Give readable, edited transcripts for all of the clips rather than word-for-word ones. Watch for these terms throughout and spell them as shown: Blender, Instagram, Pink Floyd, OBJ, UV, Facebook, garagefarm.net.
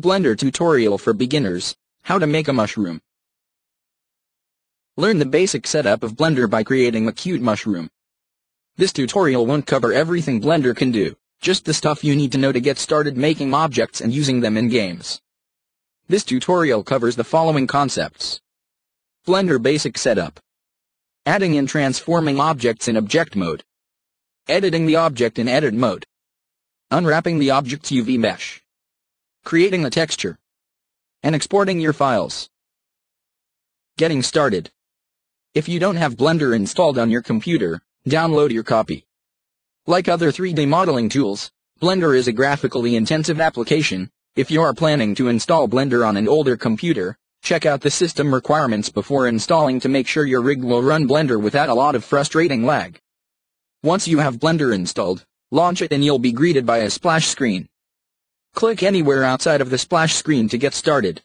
Blender tutorial for beginners, how to make a mushroom. Learn the basic setup of Blender by creating a cute mushroom. This tutorial won't cover everything Blender can do, just the stuff you need to know to get started making objects and using them in games. This tutorial covers the following concepts. Blender basic setup. Adding and transforming objects in object mode. Editing the object in edit mode. Unwrapping the object's UV mesh. Creating a texture, and exporting your files. Getting started. If you don't have Blender installed on your computer, download your copy. Like other 3D modeling tools, Blender is a graphically intensive application. If you are planning to install Blender on an older computer, check out the system requirements before installing to make sure your rig will run Blender without a lot of frustrating lag. Once you have Blender installed, launch it and you'll be greeted by a splash screen. Click anywhere outside of the splash screen to get started.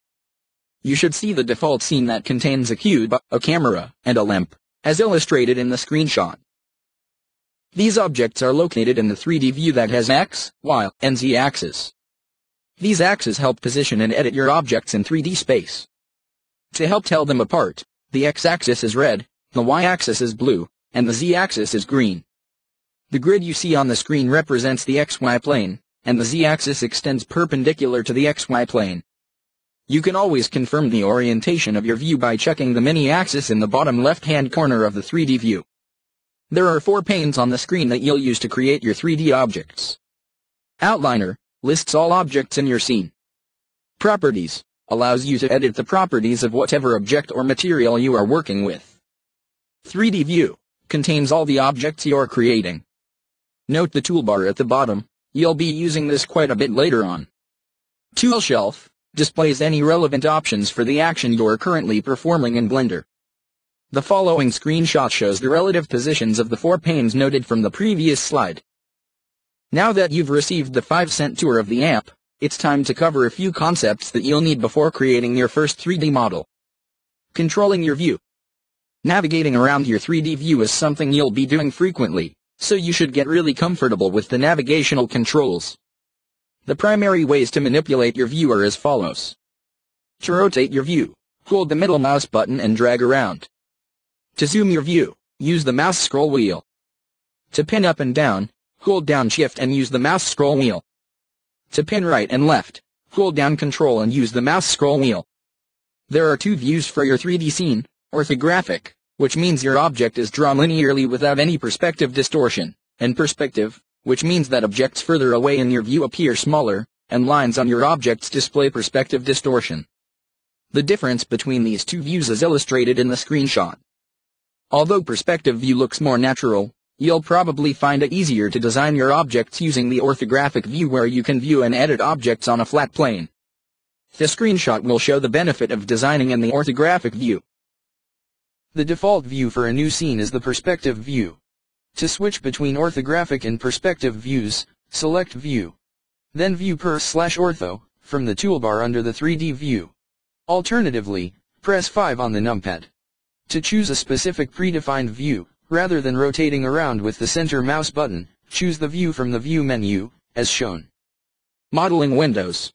You should see the default scene that contains a cube, a camera, and a lamp, as illustrated in the screenshot. These objects are located in the 3D view that has X, Y, and Z axes. These axes help position and edit your objects in 3D space. To help tell them apart, the X axis is red, the Y axis is blue, and the Z axis is green. The grid you see on the screen represents the XY plane, and the z-axis extends perpendicular to the xy plane. You can always confirm the orientation of your view by checking the mini-axis in the bottom left-hand corner of the 3D view. There are 4 panes on the screen that you'll use to create your 3D objects. Outliner lists all objects in your scene. Properties allows you to edit the properties of whatever object or material you are working with. 3D view contains all the objects you're creating. Note the toolbar at the bottom. You'll be using this quite a bit later on. Tool shelf displays any relevant options for the action you're currently performing in Blender. The following screenshot shows the relative positions of the 4 panes noted from the previous slide. Now that you've received the 5-cent tour of the app, it's time to cover a few concepts that you'll need before creating your first 3D model. Controlling your view. Navigating around your 3D view is something you'll be doing frequently, so you should get really comfortable with the navigational controls. The primary ways to manipulate your view are as follows. To rotate your view, hold the middle mouse button and drag around. To zoom your view, use the mouse scroll wheel. To pin up and down, hold down Shift and use the mouse scroll wheel. To pin right and left, hold down Control and use the mouse scroll wheel. There are 2 views for your 3D scene, orthographic, which means your object is drawn linearly without any perspective distortion, and perspective, which means that objects further away in your view appear smaller, and lines on your objects display perspective distortion. The difference between these 2 views is illustrated in the screenshot. Although perspective view looks more natural, you'll probably find it easier to design your objects using the orthographic view where you can view and edit objects on a flat plane. The screenshot will show the benefit of designing in the orthographic view. The default view for a new scene is the perspective view. To switch between orthographic and perspective views, select View. Then View per/ortho, from the toolbar under the 3D view. Alternatively, press 5 on the numpad. To choose a specific predefined view, rather than rotating around with the center mouse button, choose the view from the view menu, as shown. Modeling windows.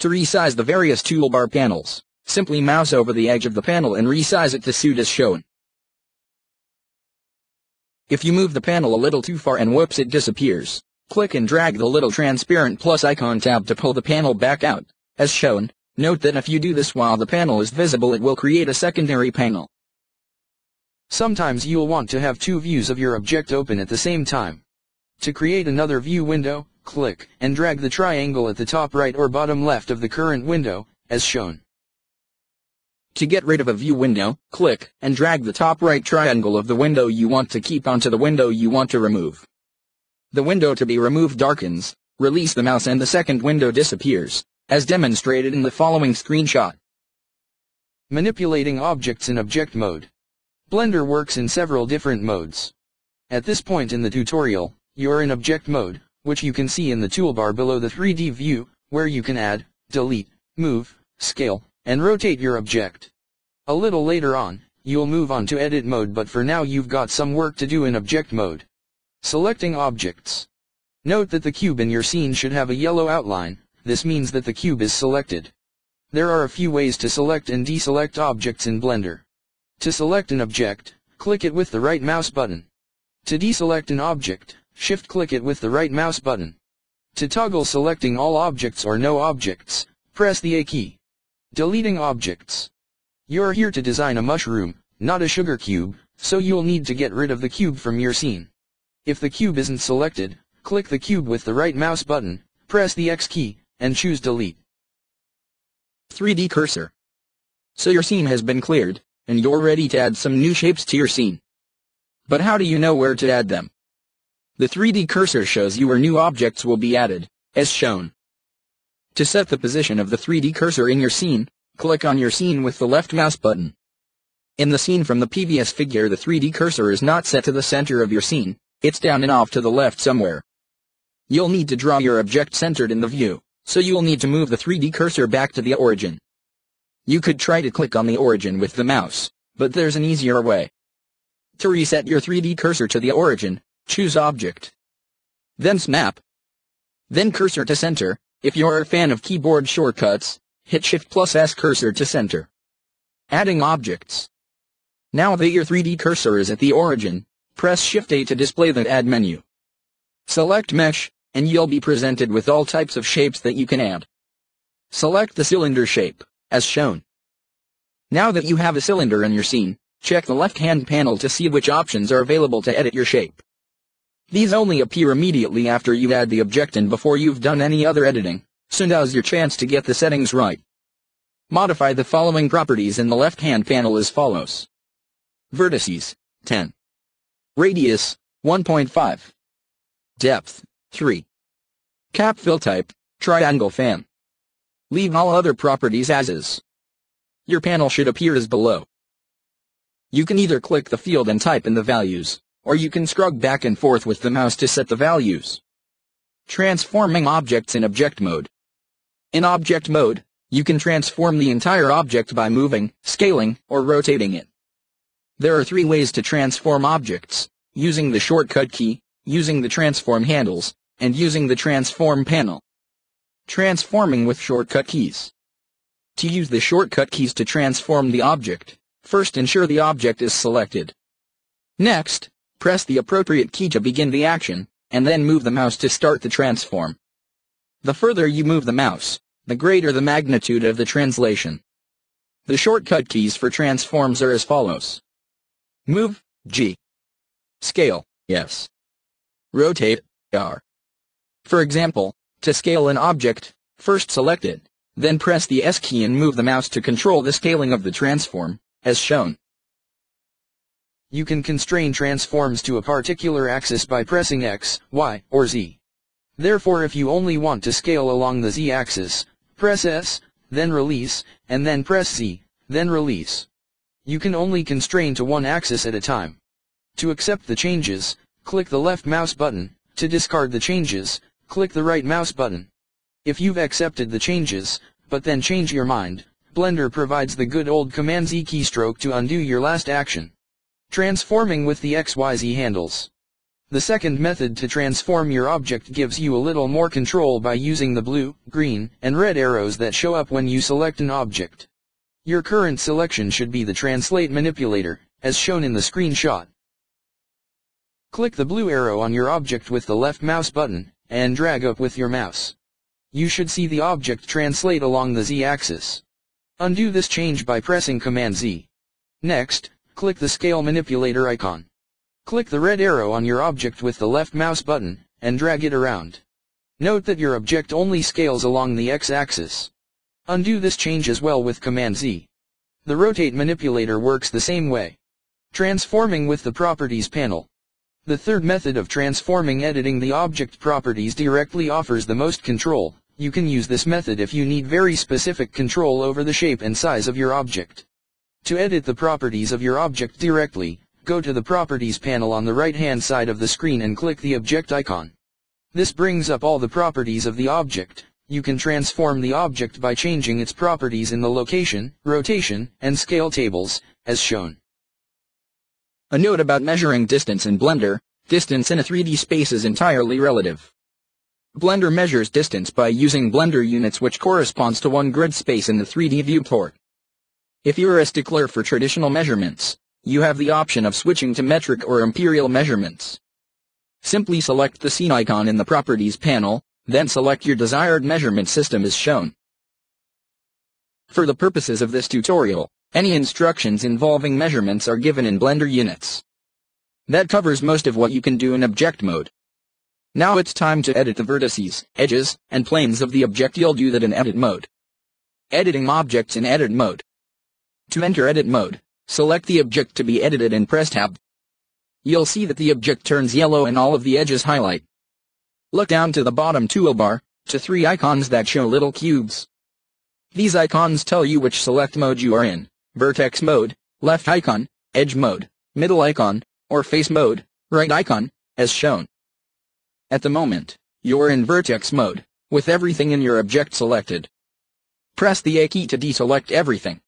To resize the various toolbar panels, simply mouse over the edge of the panel and resize it to suit as shown. If you move the panel a little too far and whoops it disappears, click and drag the little transparent plus icon tab to pull the panel back out, as shown. Note that if you do this while the panel is visible, it will create a secondary panel. Sometimes you'll want to have 2 views of your object open at the same time. To create another view window, click and drag the triangle at the top right or bottom left of the current window, as shown. To get rid of a view window, click and drag the top right triangle of the window you want to keep onto the window you want to remove. The window to be removed darkens, release the mouse and the second window disappears, as demonstrated in the following screenshot. Manipulating objects in object mode. Blender works in several different modes. At this point in the tutorial, you're in object mode, which you can see in the toolbar below the 3D view, where you can add, delete, move, scale, and rotate your object. A little later on, you'll move on to edit mode, but for now you've got some work to do in object mode. Selecting objects. Note that the cube in your scene should have a yellow outline, This means that the cube is selected. There are a few ways to select and deselect objects in Blender. To select an object, click it with the right mouse button. To deselect an object, shift-click it with the right mouse button. To toggle selecting all objects or no objects, press the A key. Deleting objects. You're here to design a mushroom, not a sugar cube, so you'll need to get rid of the cube from your scene. If the cube isn't selected, click the cube with the right mouse button, press the X key, and choose Delete. 3D cursor. So your scene has been cleared, and you're ready to add some new shapes to your scene. But how do you know where to add them? The 3D cursor shows you where new objects will be added, as shown. To set the position of the 3D cursor in your scene, click on your scene with the left mouse button. In the scene from the previous figure, the 3D cursor is not set to the center of your scene, it's down and off to the left somewhere. You'll need to draw your object centered in the view, so you'll need to move the 3D cursor back to the origin. You could try to click on the origin with the mouse, but there's an easier way. To reset your 3D cursor to the origin, choose Object. Then Snap. Then Cursor to Center. If you're a fan of keyboard shortcuts, hit Shift plus S cursor to center. Adding objects. Now that your 3D cursor is at the origin, press Shift A to display the Add menu. Select Mesh, and you'll be presented with all types of shapes that you can add. Select the cylinder shape, as shown. Now that you have a cylinder in your scene, check the left-hand panel to see which options are available to edit your shape. These only appear immediately after you add the object and before you've done any other editing, so now's your chance to get the settings right. Modify the following properties in the left-hand panel as follows. Vertices, 10. Radius, 1.5. Depth, 3. Cap fill type, triangle fan. Leave all other properties as is. Your panel should appear as below. You can either click the field and type in the values, or you can scrub back and forth with the mouse to set the values. Transforming objects in object mode. In object mode, you can transform the entire object by moving, scaling, or rotating it. There are three ways to transform objects: using the shortcut key, using the transform handles, and using the transform panel. Transforming with shortcut keys. To use the shortcut keys to transform the object, first ensure the object is selected. Next, press the appropriate key to begin the action, and then move the mouse to start the transform. The further you move the mouse, the greater the magnitude of the translation. The shortcut keys for transforms are as follows. Move, G. Scale, yes. Rotate, R. For example, to scale an object, first select it, then press the S key and move the mouse to control the scaling of the transform, as shown. You can constrain transforms to a particular axis by pressing X, Y, or Z. Therefore, if you only want to scale along the Z axis, press S, then release, and then press Z, then release. You can only constrain to one axis at a time. To accept the changes, click the left mouse button. To discard the changes, click the right mouse button. If you've accepted the changes, but then change your mind, Blender provides the good old Command Z keystroke to undo your last action. Transforming with the XYZ handles. The second method to transform your object gives you a little more control by using the blue, green, and red arrows that show up when you select an object. Your current selection should be the Translate manipulator, as shown in the screenshot. Click the blue arrow on your object with the left mouse button, and drag up with your mouse. You should see the object translate along the Z-axis. Undo this change by pressing Command Z. Next, click the scale manipulator icon. Click the red arrow on your object with the left mouse button, and drag it around. Note that your object only scales along the X-axis. Undo this change as well with Command Z. The rotate manipulator works the same way. Transforming with the properties panel. The third method of transforming, editing the object properties directly, offers the most control. You can use this method if you need very specific control over the shape and size of your object. To edit the properties of your object directly, go to the Properties panel on the right-hand side of the screen and click the object icon. This brings up all the properties of the object. You can transform the object by changing its properties in the location, rotation, and scale tables, as shown. A note about measuring distance in Blender: distance in a 3D space is entirely relative. Blender measures distance by using Blender units, which corresponds to one grid space in the 3D viewport. If you are a stickler for traditional measurements, you have the option of switching to metric or imperial measurements. Simply select the scene icon in the Properties panel, then select your desired measurement system as shown. For the purposes of this tutorial, any instructions involving measurements are given in Blender units. That covers most of what you can do in object mode. Now it's time to edit the vertices, edges, and planes of the object. You'll do that in edit mode. Editing objects in edit mode. To enter edit mode, select the object to be edited and press tab. You'll see that the object turns yellow and all of the edges highlight. Look down to the bottom toolbar, to three icons that show little cubes. These icons tell you which select mode you are in: vertex mode, left icon, edge mode, middle icon, or face mode, right icon, as shown. At the moment, you're in vertex mode, with everything in your object selected. Press the A key to deselect everything.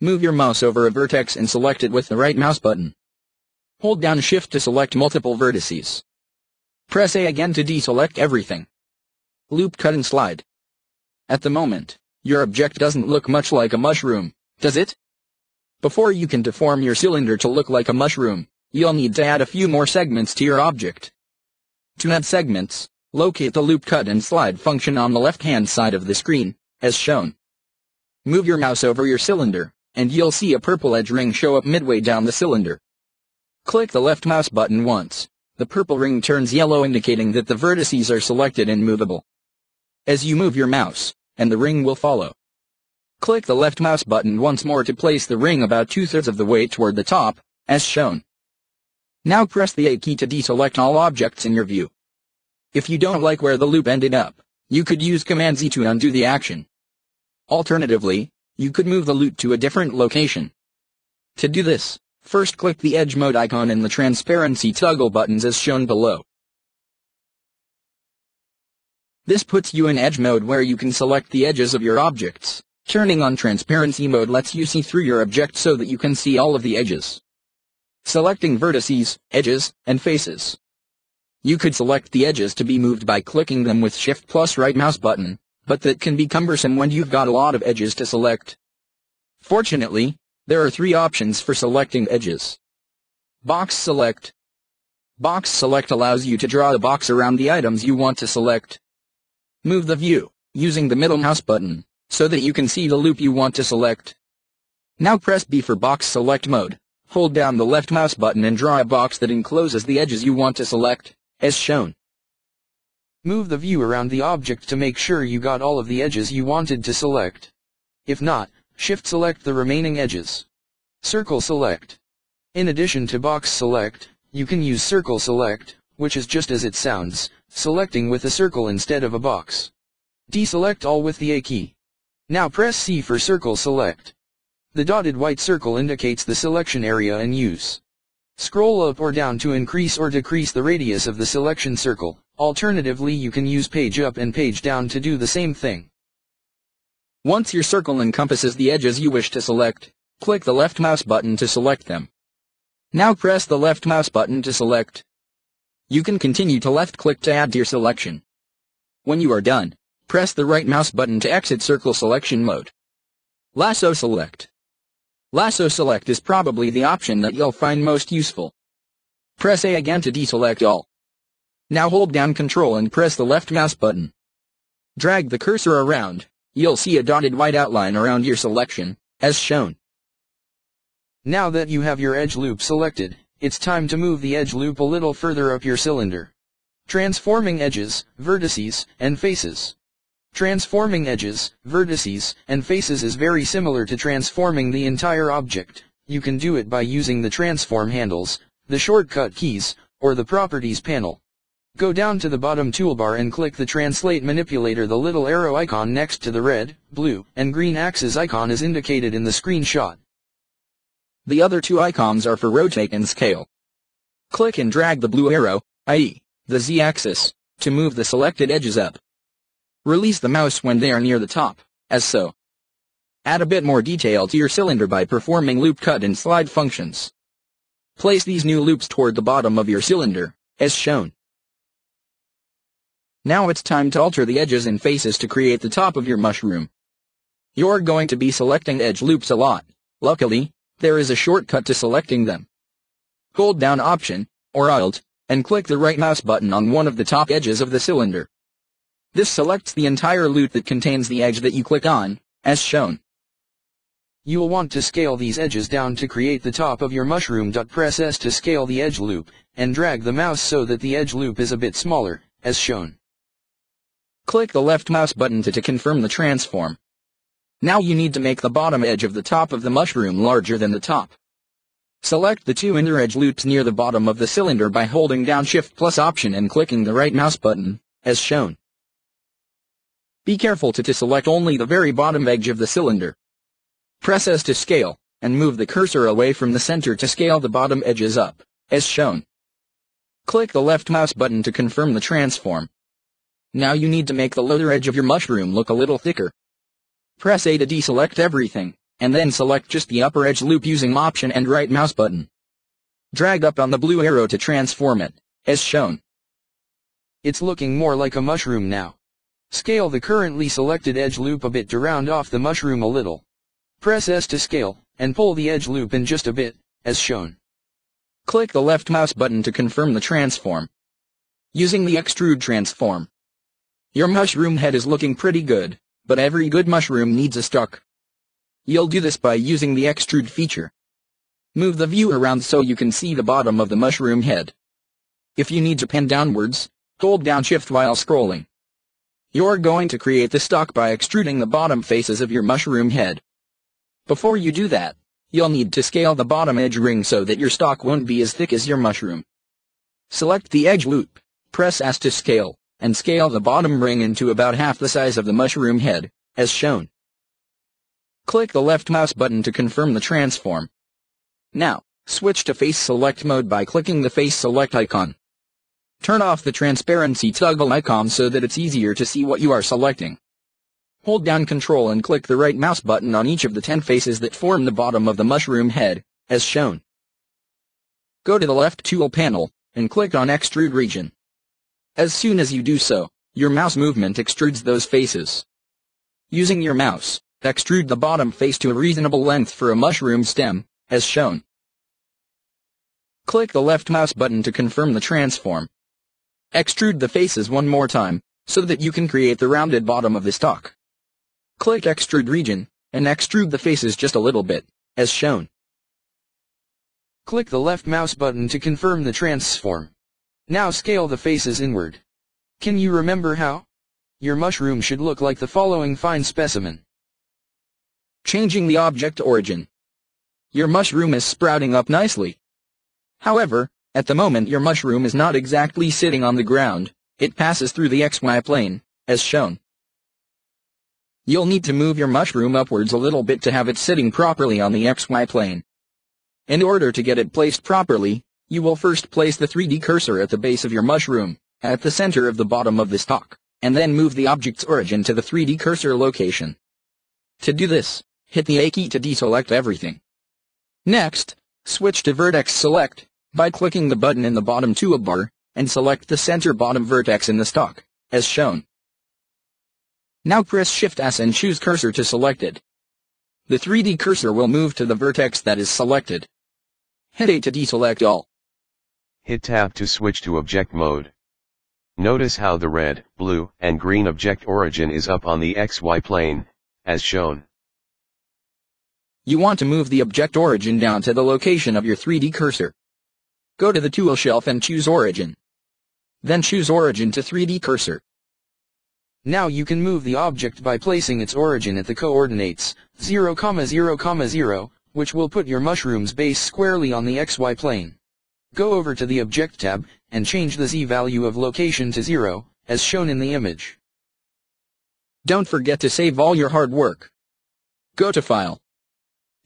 Move your mouse over a vertex and select it with the right mouse button. Hold down Shift to select multiple vertices. Press A again to deselect everything. Loop, cut, and slide. At the moment, your object doesn't look much like a mushroom, does it? Before you can deform your cylinder to look like a mushroom, you'll need to add a few more segments to your object. To add segments, locate the loop, cut, and slide function on the left-hand side of the screen, as shown. Move your mouse over your cylinder, and you'll see a purple edge ring show up midway down the cylinder. Click the left mouse button once. The purple ring turns yellow, indicating that the vertices are selected and movable. As you move your mouse, and the ring will follow. Click the left mouse button once more to place the ring about 2/3 of the way toward the top, as shown. Now press the A key to deselect all objects in your view. If you don't like where the loop ended up, you could use Command Z to undo the action. Alternatively, you could move the loop to a different location. To do this, first click the edge mode icon and the transparency toggle buttons as shown below. This puts you in edge mode, where you can select the edges of your objects. Turning on transparency mode lets you see through your object so that you can see all of the edges. Selecting vertices, edges, and faces. You could select the edges to be moved by clicking them with Shift plus right mouse button, but that can be cumbersome when you've got a lot of edges to select. Fortunately, there are three options for selecting edges. Box select. Box select allows you to draw a box around the items you want to select. Move the view, using the middle mouse button, so that you can see the loop you want to select. Now press B for box select mode. Hold down the left mouse button and draw a box that encloses the edges you want to select, as shown. Move the view around the object to make sure you got all of the edges you wanted to select. If not, Shift select the remaining edges. Circle select. In addition to box select, you can use circle select, which is just as it sounds, selecting with a circle instead of a box. Deselect all with the A key. Now press C for circle select. The dotted white circle indicates the selection area in use. Scroll up or down to increase or decrease the radius of the selection circle. Alternatively, you can use page up and page down to do the same thing. Once your circle encompasses the edges you wish to select, click the left mouse button to select them. Now press the left mouse button to select. You can continue to left-click to add to your selection. When you are done, press the right mouse button to exit circle selection mode. Lasso select. Lasso select is probably the option that you'll find most useful. Press A again to deselect all. Now hold down Ctrl and press the left mouse button. Drag the cursor around, you'll see a dotted white outline around your selection, as shown. Now that you have your edge loop selected, it's time to move the edge loop a little further up your cylinder. Transforming edges, vertices, and faces. Transforming edges, vertices, and faces is very similar to transforming the entire object. You can do it by using the transform handles, the shortcut keys, or the properties panel. Go down to the bottom toolbar and click the translate manipulator. The little arrow icon next to the red, blue, and green axis icon is indicated in the screenshot. The other two icons are for rotate and scale. Click and drag the blue arrow, i.e., the z-axis, to move the selected edges up. Release the mouse when they are near the top, as so. Add a bit more detail to your cylinder by performing loop, cut, and slide functions. Place these new loops toward the bottom of your cylinder, as shown. Now it's time to alter the edges and faces to create the top of your mushroom. You're going to be selecting edge loops a lot. Luckily, there is a shortcut to selecting them. Hold down Option, or Alt, and click the right mouse button on one of the top edges of the cylinder. This selects the entire loop that contains the edge that you click on, as shown. You'll want to scale these edges down to create the top of your mushroom. Press S to scale the edge loop, and drag the mouse so that the edge loop is a bit smaller, as shown. Click the left mouse button to confirm the transform. Now you need to make the bottom edge of the top of the mushroom larger than the top. Select the two inner edge loops near the bottom of the cylinder by holding down Shift plus Option and clicking the right mouse button, as shown. Be careful to select only the very bottom edge of the cylinder. Press S to scale, and move the cursor away from the center to scale the bottom edges up, as shown. Click the left mouse button to confirm the transform. Now you need to make the lower edge of your mushroom look a little thicker. Press A to deselect everything, and then select just the upper edge loop using Option and right mouse button. Drag up on the blue arrow to transform it, as shown. It's looking more like a mushroom now. Scale the currently selected edge loop a bit to round off the mushroom a little. Press S to scale, and pull the edge loop in just a bit, as shown. Click the left mouse button to confirm the transform. Using the Extrude transform. Your mushroom head is looking pretty good. But every good mushroom needs a stalk. You'll do this by using the Extrude feature. Move the view around so you can see the bottom of the mushroom head. If you need to pan downwards, hold down Shift while scrolling. You're going to create the stalk by extruding the bottom faces of your mushroom head. Before you do that, you'll need to scale the bottom edge ring so that your stalk won't be as thick as your mushroom. Select the edge loop, press S to scale, and scale the bottom ring into about half the size of the mushroom head, as shown. Click the left mouse button to confirm the transform. Now, switch to face select mode by clicking the face select icon. Turn off the transparency toggle icon so that it's easier to see what you are selecting. Hold down Control and click the right mouse button on each of the 10 faces that form the bottom of the mushroom head, as shown. Go to the left tool panel, and click on Extrude Region. As soon as you do so, your mouse movement extrudes those faces. Using your mouse, extrude the bottom face to a reasonable length for a mushroom stem, as shown. Click the left mouse button to confirm the transform. Extrude the faces one more time, so that you can create the rounded bottom of the stalk. Click Extrude Region, and extrude the faces just a little bit, as shown. Click the left mouse button to confirm the transform. Now scale the faces inward. Can you remember how? Your mushroom should look like the following fine specimen. Changing the object origin. Your mushroom is sprouting up nicely. However, at the moment your mushroom is not exactly sitting on the ground, it passes through the XY plane, as shown. You'll need to move your mushroom upwards a little bit to have it sitting properly on the XY plane. In order to get it placed properly, you will first place the 3D cursor at the base of your mushroom, at the center of the bottom of the stalk, and then move the object's origin to the 3D cursor location. To do this, hit the A key to deselect everything. Next, switch to vertex select, by clicking the button in the bottom toolbar, and select the center bottom vertex in the stalk, as shown. Now press Shift S and choose cursor to select it. The 3D cursor will move to the vertex that is selected. Hit A to deselect all. Hit Tab to switch to object mode. Notice how the red, blue, and green object origin is up on the XY plane, as shown. You want to move the object origin down to the location of your 3D cursor. Go to the tool shelf and choose Origin. Then choose Origin to 3D cursor. Now you can move the object by placing its origin at the coordinates 0,0,0, which will put your mushroom's base squarely on the XY plane. Go over to the Object tab, and change the Z value of location to 0, as shown in the image. Don't forget to save all your hard work. Go to File.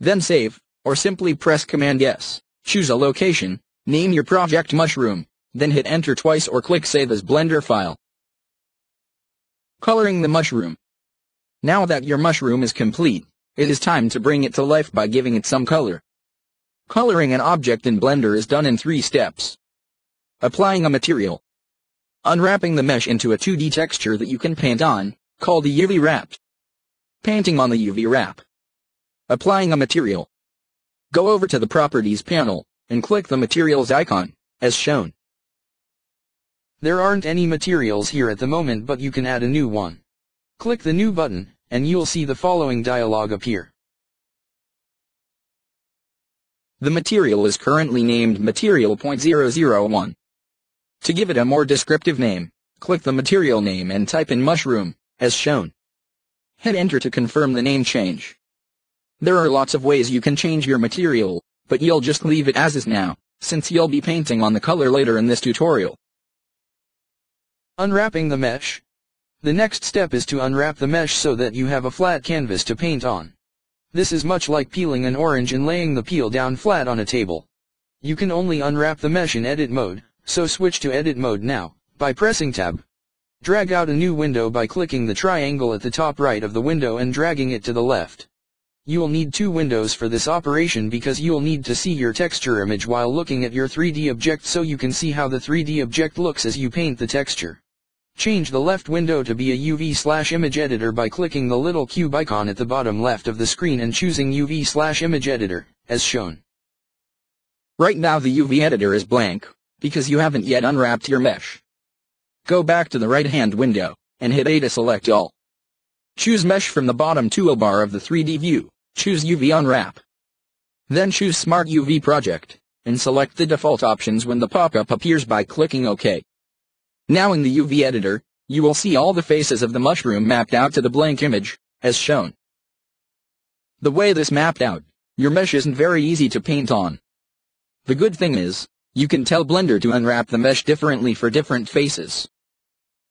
Then Save, or simply press Command S, choose a location, name your project Mushroom, then hit Enter twice or click Save as Blender File. Coloring the mushroom. Now that your mushroom is complete, it is time to bring it to life by giving it some color. Coloring an object in Blender is done in 3 steps. Applying a material. unwrapping the mesh into a 2D texture that you can paint on, called a UV wrap. Painting on the UV wrap. Applying a material. Go over to the Properties panel, and click the Materials icon, as shown. There aren't any materials here at the moment, but you can add a new one. Click the New button, and you'll see the following dialog appear. The material is currently named Material 0.001. To give it a more descriptive name, click the material name and type in mushroom, as shown. Hit Enter to confirm the name change. There are lots of ways you can change your material, but you'll just leave it as is now, since you'll be painting on the color later in this tutorial. Unwrapping the mesh. The next step is to unwrap the mesh so that you have a flat canvas to paint on. This is much like peeling an orange and laying the peel down flat on a table. You can only unwrap the mesh in edit mode, so switch to edit mode now, by pressing Tab. Drag out a new window by clicking the triangle at the top right of the window and dragging it to the left. You'll need two windows for this operation because you'll need to see your texture image while looking at your 3D object, so you can see how the 3D object looks as you paint the texture. Change the left window to be a UV/image editor by clicking the little cube icon at the bottom left of the screen and choosing UV/image editor, as shown. Right now the UV editor is blank, because you haven't yet unwrapped your mesh. Go back to the right-hand window, and hit A to select all. Choose Mesh from the bottom toolbar of the 3D view, choose UV Unwrap. Then choose Smart UV Project, and select the default options when the pop-up appears by clicking OK. Now in the UV editor, you will see all the faces of the mushroom mapped out to the blank image, as shown. The way this mapped out, your mesh isn't very easy to paint on. The good thing is, you can tell Blender to unwrap the mesh differently for different faces.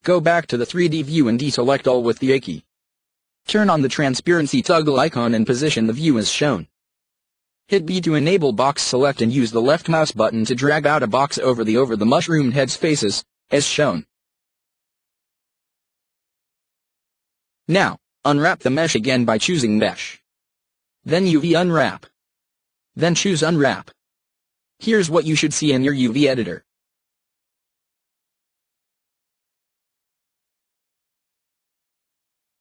Go back to the 3D view and deselect all with the A key. Turn on the transparency toggle icon and position the view as shown. Hit B to enable box select and use the left mouse button to drag out a box over the mushroom head's faces, as shown. Now, unwrap the mesh again by choosing Mesh. Then UV Unwrap. Then choose Unwrap. Here's what you should see in your UV editor.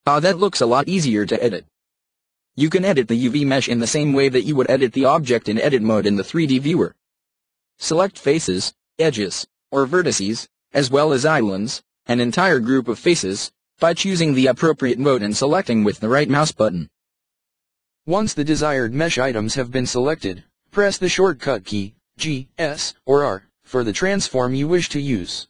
Ah, that looks a lot easier to edit. You can edit the UV mesh in the same way that you would edit the object in edit mode in the 3D viewer. Select faces, edges, or vertices, as well as islands, an entire group of faces, by choosing the appropriate mode and selecting with the right mouse button. Once the desired mesh items have been selected, press the shortcut key, G, S, or R, for the transform you wish to use.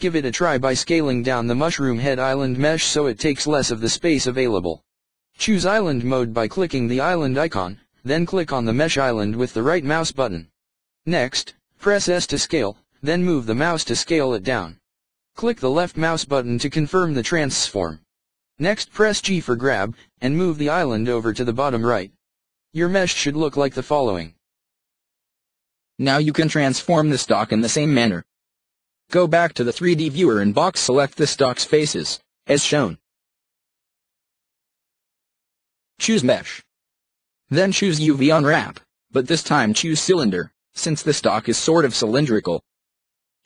Give it a try by scaling down the mushroom head island mesh so it takes less of the space available. Choose island mode by clicking the island icon, then click on the mesh island with the right mouse button. Next, press S to scale, then move the mouse to scale it down. Click the left mouse button to confirm the transform. Next press G for grab, and move the island over to the bottom right. Your mesh should look like the following. Now you can transform the stock in the same manner. Go back to the 3D viewer and box select the stock's faces, as shown. Choose Mesh. Then choose UV Unwrap, but this time choose Cylinder, since the stock is sort of cylindrical.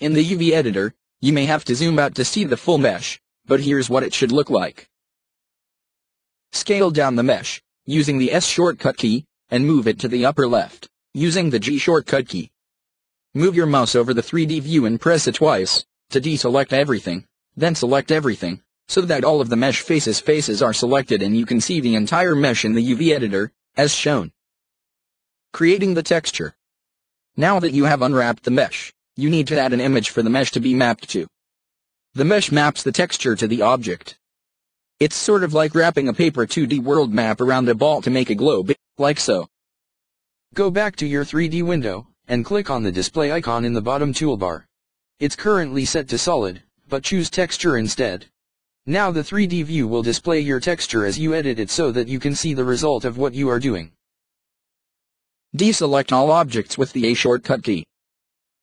In the UV editor, you may have to zoom out to see the full mesh, but here's what it should look like. Scale down the mesh, using the S shortcut key, and move it to the upper left, using the G shortcut key. Move your mouse over the 3D view and press it twice, to deselect everything, then select everything, so that all of the mesh faces are selected and you can see the entire mesh in the UV editor, as shown. Creating the texture. Now that you have unwrapped the mesh, you need to add an image for the mesh to be mapped to. The mesh maps the texture to the object. It's sort of like wrapping a paper 2D world map around a ball to make a globe, like so. Go back to your 3D window, and click on the display icon in the bottom toolbar. It's currently set to solid, but choose texture instead. Now the 3D view will display your texture as you edit it so that you can see the result of what you are doing. Deselect all objects with the A shortcut key.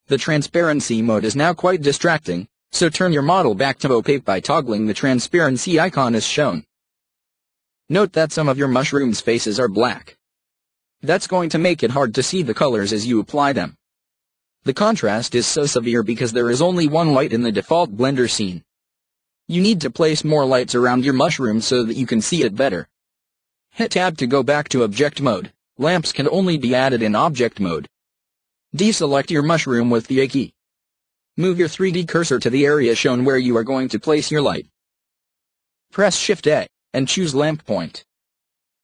The transparency mode is now quite distracting, so turn your model back to opaque by toggling the transparency icon as shown. Note that some of your mushroom's faces are black. That's going to make it hard to see the colors as you apply them. The contrast is so severe because there is only one light in the default Blender scene. You need to place more lights around your mushroom so that you can see it better. Hit Tab to go back to Object Mode. Lamps can only be added in Object Mode. Deselect your mushroom with the A key. Move your 3D cursor to the area shown where you are going to place your light. Press Shift-A, and choose Lamp Point.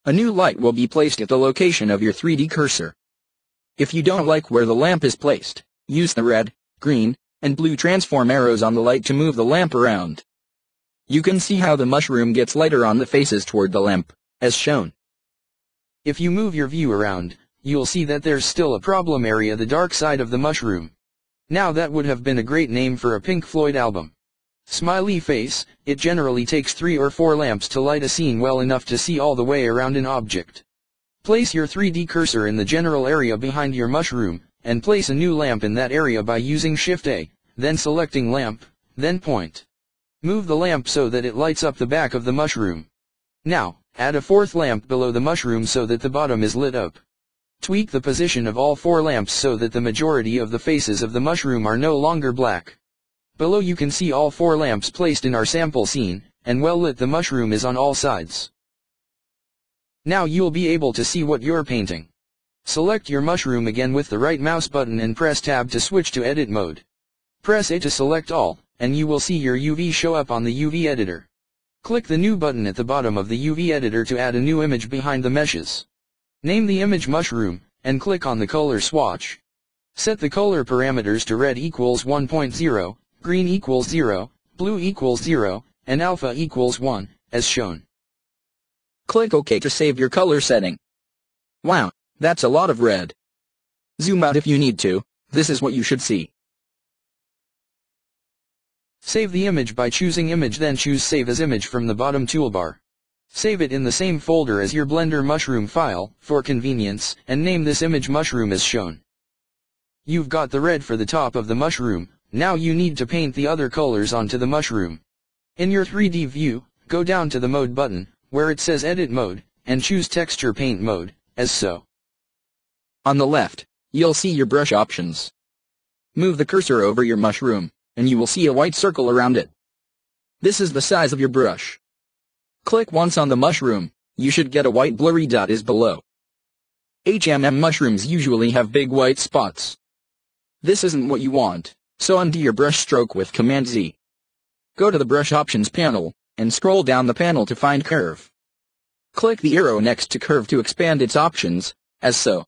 A new light will be placed at the location of your 3D cursor. If you don't like where the lamp is placed, use the red, green, and blue transform arrows on the light to move the lamp around. You can see how the mushroom gets lighter on the faces toward the lamp, as shown. If you move your view around, you'll see that there's still a problem area, the dark side of the mushroom. Now that would have been a great name for a Pink Floyd album. Smiley face, it generally takes 3 or 4 lamps to light a scene well enough to see all the way around an object. Place your 3D cursor in the general area behind your mushroom, and place a new lamp in that area by using Shift-A, then selecting Lamp, then Point. Move the lamp so that it lights up the back of the mushroom. Now, add a 4th lamp below the mushroom so that the bottom is lit up. Tweak the position of all 4 lamps so that the majority of the faces of the mushroom are no longer black. Below you can see all 4 lamps placed in our sample scene, and well lit the mushroom is on all sides. Now you'll be able to see what you're painting. Select your mushroom again with the right mouse button and press Tab to switch to edit mode. Press A to select all, and you will see your UV show up on the UV editor. Click the new button at the bottom of the UV editor to add a new image behind the meshes. Name the image mushroom, and click on the color swatch. Set the color parameters to red equals 1.0, green equals 0, blue equals 0, and alpha equals 1, as shown. Click OK to save your color setting. Wow, that's a lot of red. Zoom out if you need to, this is what you should see. Save the image by choosing Image, then choose Save as Image from the bottom toolbar. Save it in the same folder as your Blender mushroom file, for convenience, and name this image mushroom as shown. You've got the red for the top of the mushroom, now you need to paint the other colors onto the mushroom. In your 3D view, go down to the Mode button, where it says Edit Mode, and choose Texture Paint Mode, as so. On the left, you'll see your brush options. Move the cursor over your mushroom, and you will see a white circle around it. This is the size of your brush. Click once on the mushroom, you should get a white blurry dot is below. HMM mushrooms usually have big white spots. This isn't what you want, so undo your brush stroke with Command Z. Go to the brush options panel, and scroll down the panel to find Curve. Click the arrow next to Curve to expand its options, as so.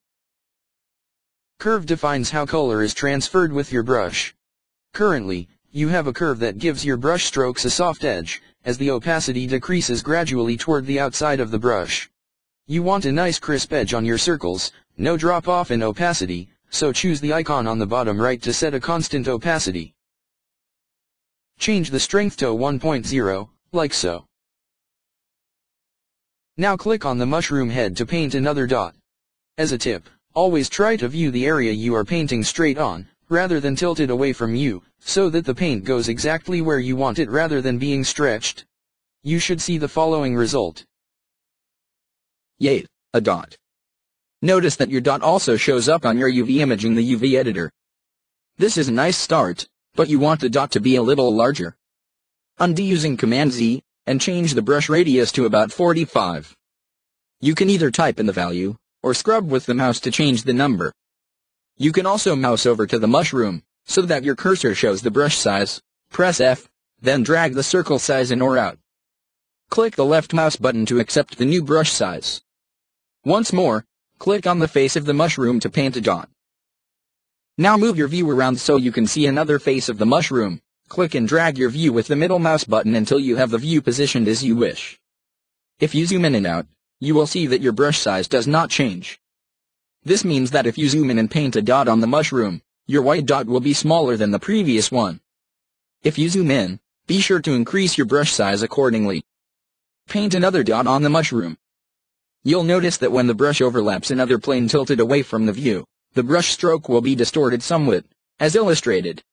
Curve defines how color is transferred with your brush. Currently, you have a curve that gives your brush strokes a soft edge, as the opacity decreases gradually toward the outside of the brush. You want a nice crisp edge on your circles, no drop off in opacity, so choose the icon on the bottom right to set a constant opacity. Change the strength to 1.0, like so. Now click on the mushroom head to paint another dot. As a tip, always try to view the area you are painting straight on, rather than tilted away from you, so that the paint goes exactly where you want it rather than being stretched. You should see the following result. Yay, a dot. Notice that your dot also shows up on your UV image in the UV editor. This is a nice start, but you want the dot to be a little larger. Undo using Command Z, and change the brush radius to about 45. You can either type in the value, or scrub with the mouse to change the number. You can also mouse over to the mushroom, so that your cursor shows the brush size, press F, then drag the circle size in or out. Click the left mouse button to accept the new brush size. Once more, click on the face of the mushroom to paint a dot. Now move your view around so you can see another face of the mushroom, click and drag your view with the middle mouse button until you have the view positioned as you wish. If you zoom in and out, you will see that your brush size does not change. This means that if you zoom in and paint a dot on the mushroom, your white dot will be smaller than the previous one. If you zoom in, be sure to increase your brush size accordingly. Paint another dot on the mushroom. You'll notice that when the brush overlaps another plane tilted away from the view, the brush stroke will be distorted somewhat, as illustrated.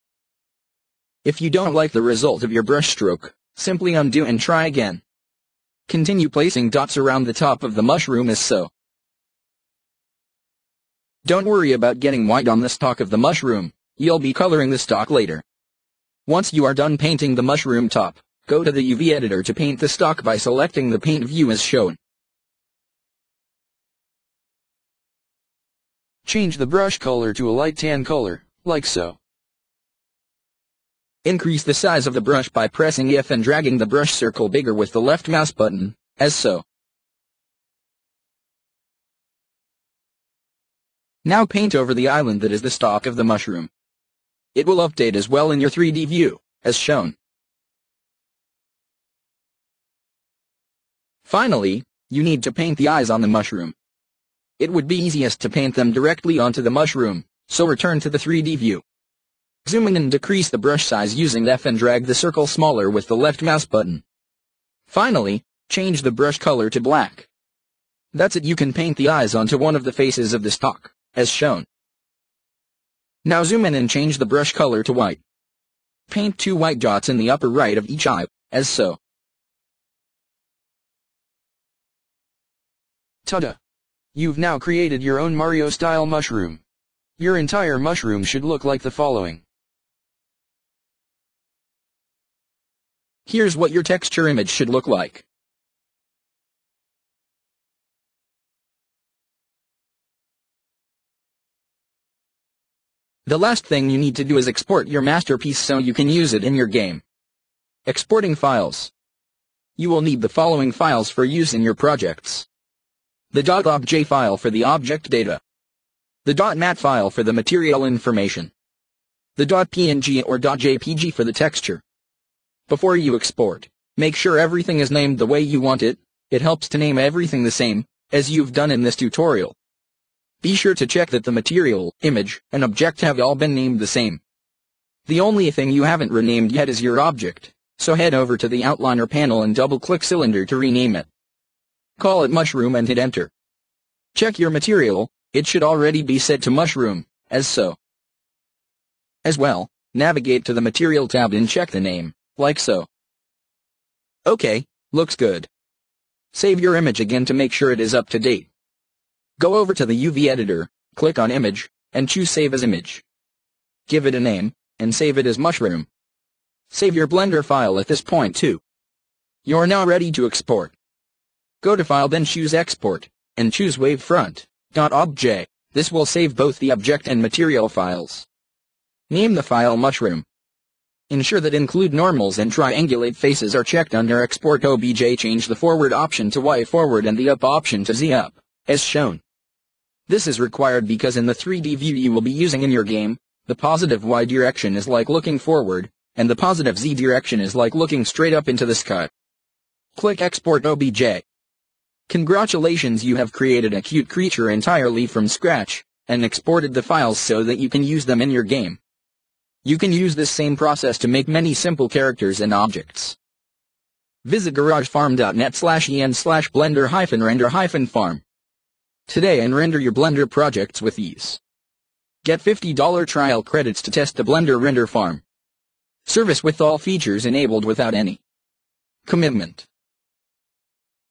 If you don't like the result of your brush stroke, simply undo and try again. Continue placing dots around the top of the mushroom as so. Don't worry about getting white on the stalk of the mushroom, You'll be coloring the stock later. Once you are done painting the mushroom top, go to the UV editor to paint the stock by selecting the paint view as shown. Change the brush color to a light tan color, like so. Increase the size of the brush by pressing F and dragging the brush circle bigger with the left mouse button, as so. Now paint over the island that is the stalk of the mushroom. It will update as well in your 3D view, as shown. Finally, you need to paint the eyes on the mushroom. It would be easiest to paint them directly onto the mushroom, so return to the 3D view. Zoom in and decrease the brush size using F and drag the circle smaller with the left mouse button. Finally, change the brush color to black. That's it. You can paint the eyes onto one of the faces of the stalk, as shown. Now zoom in and change the brush color to white. Paint two white dots in the upper right of each eye, as so. Ta-da! You've now created your own Mario-style mushroom. Your entire mushroom should look like the following. Here's what your texture image should look like. The last thing you need to do is export your masterpiece so you can use it in your game. Exporting files. You will need the following files for use in your projects. The .obj file for the object data. The .mat file for the material information. The .png or .jpg for the texture. Before you export, make sure everything is named the way you want it. It helps to name everything the same, as you've done in this tutorial. Be sure to check that the material, image, and object have all been named the same. The only thing you haven't renamed yet is your object, so head over to the outliner panel and double-click cylinder to rename it. Call it mushroom and hit enter. Check your material, it should already be set to mushroom, as so. As well, navigate to the material tab and check the name, like so. Okay, looks good. Save your image again to make sure it is up to date. Go over to the UV editor, click on image, and choose save as image. Give it a name, and save it as mushroom. Save your Blender file at this point too. You're now ready to export. Go to file then choose export, and choose wavefront.obj. This will save both the object and material files. Name the file mushroom. Ensure that include normals and triangulate faces are checked under export obj. Change the forward option to Y forward and the up option to Z up, as shown. This is required because in the 3D view you will be using in your game, the positive Y direction is like looking forward, and the positive Z direction is like looking straight up into the sky. Click Export OBJ. Congratulations, you have created a cute creature entirely from scratch, and exported the files so that you can use them in your game. You can use this same process to make many simple characters and objects. Visit garagefarm.net/en/blender-render-farm. Today and render your Blender projects with ease. Get $50 trial credits to test the Blender Render Farm. Service with all features enabled without any commitment.